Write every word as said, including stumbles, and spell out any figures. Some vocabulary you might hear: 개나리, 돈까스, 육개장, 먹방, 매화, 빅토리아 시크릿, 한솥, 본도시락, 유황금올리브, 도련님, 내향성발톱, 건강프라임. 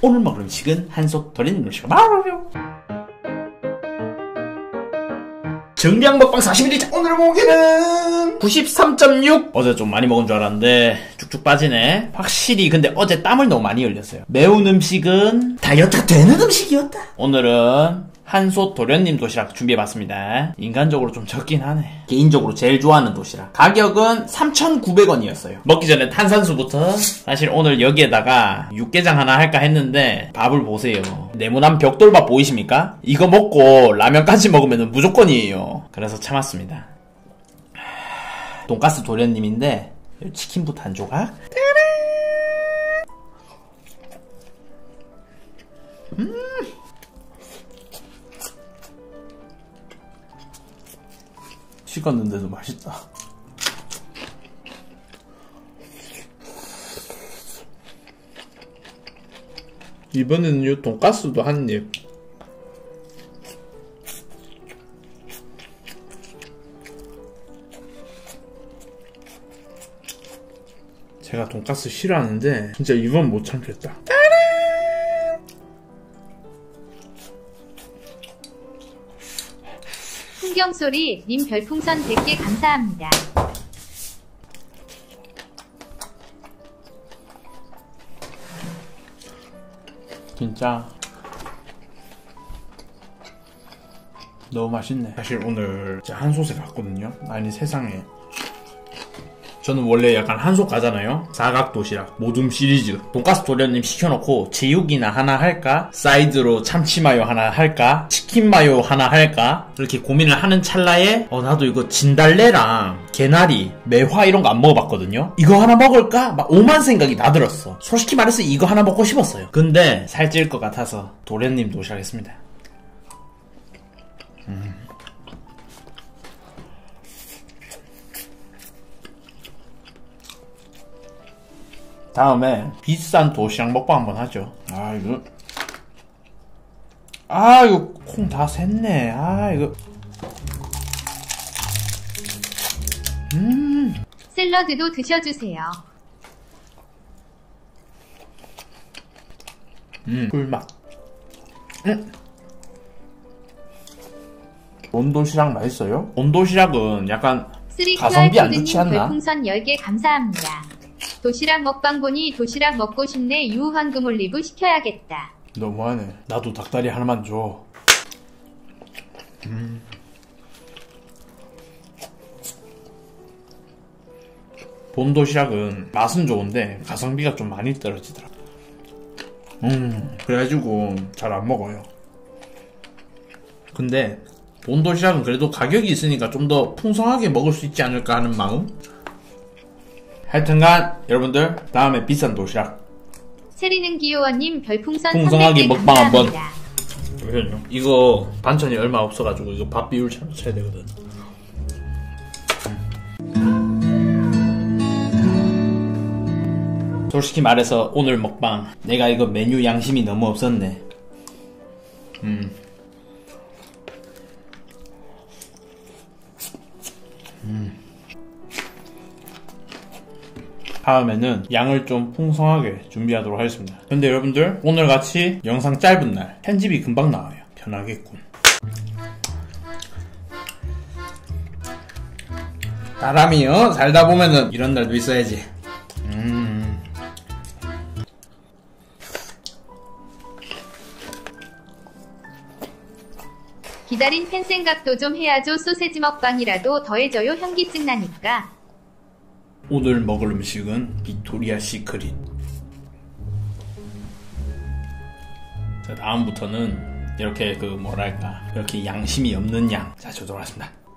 오늘 먹을 음식은 한솥 도련님 음식을 바로 정량 먹방 사십일 일차 오늘 먹기는 구십삼 점 육. 어제 좀 많이 먹은 줄 알았는데 쭉쭉 빠지네. 확실히 근데 어제 땀을 너무 많이 흘렸어요. 매운 음식은 다이어트가 되는 음식이었다. 오늘은 한솥 도련님 도시락 준비해봤습니다. 인간적으로 좀 적긴 하네. 개인적으로 제일 좋아하는 도시락. 가격은 삼천구백 원이었어요. 먹기 전에 탄산수부터. 사실 오늘 여기에다가 육개장 하나 할까 했는데 밥을 보세요. 네모난 벽돌밥 보이십니까? 이거 먹고 라면까지 먹으면 무조건이에요. 그래서 참았습니다. 돈까스 도련님인데 치킨부터 한 조각. 음. 식었는데도 맛있다. 이번에는 요 돈까스도 한 입. 제가 돈까스 싫어하는데 진짜 이번 못 참겠다. 풍경소리 님 별풍선 백 개 감사합니다. 진짜 너무 맛있네. 사실 오늘 진짜 한솥에 갔거든요. 아니 세상에, 저는 원래 약간 한솥 가잖아요. 사각도시락, 모둠 시리즈. 돈까스 도련님 시켜놓고 제육이나 하나 할까? 사이드로 참치마요 하나 할까? 치킨마요 하나 할까? 이렇게 고민을 하는 찰나에 어 나도 이거 진달래랑 개나리, 매화 이런 거 안 먹어봤거든요. 이거 하나 먹을까? 막 오만 생각이 다 들었어. 솔직히 말해서 이거 하나 먹고 싶었어요. 근데 살찔 것 같아서 도련님 도시락 했습니다. 음. 다음에 비싼 도시락 먹방 한번 하죠. 아 이거 아 이거 콩 다 샜네. 아 이거 음 샐러드도 드셔주세요. 음 꿀맛. 음 본도시락 맛있어요? 본도시락은 약간 가성비 안 좋지 않나? 별풍선 열 개 감사합니다. 도시락 먹방 보니 도시락 먹고 싶네. 유황금올리브 시켜야겠다. 너무하네. 나도 닭다리 하나만 줘. 음. 본도시락은 맛은 좋은데 가성비가 좀 많이 떨어지더라. 음, 그래가지고 잘 안 먹어요. 근데 본도시락은 그래도 가격이 있으니까 좀 더 풍성하게 먹을 수 있지 않을까 하는 마음? 하여튼간 여러분들 다음에 비싼 도시락. 세리는 기요원님 별풍선 풍성하게 먹방 한번. 잠시만요. 이거 반찬이 얼마 없어가지고 이거 밥 비율 잘 맞춰야 되거든. 솔직히 말해서 오늘 먹방 내가 이거 메뉴 양심이 너무 없었네. 음. 음. 다음에는 양을 좀 풍성하게 준비하도록 하겠습니다. 근데 여러분들 오늘같이 영상 짧은 날 편집이 금방 나와요. 편하겠군. 사람이요 살다보면은 이런 날도 있어야지. 음. 기다린 팬 생각도 좀 해야죠. 소세지 먹방이라도 더해줘요. 현기증 나니까. 오늘 먹을 음식은 빅토리아 시크릿. 자, 다음부터는 이렇게 그 뭐랄까 이렇게 양심이 없는 양. 자, 조절하겠습니다.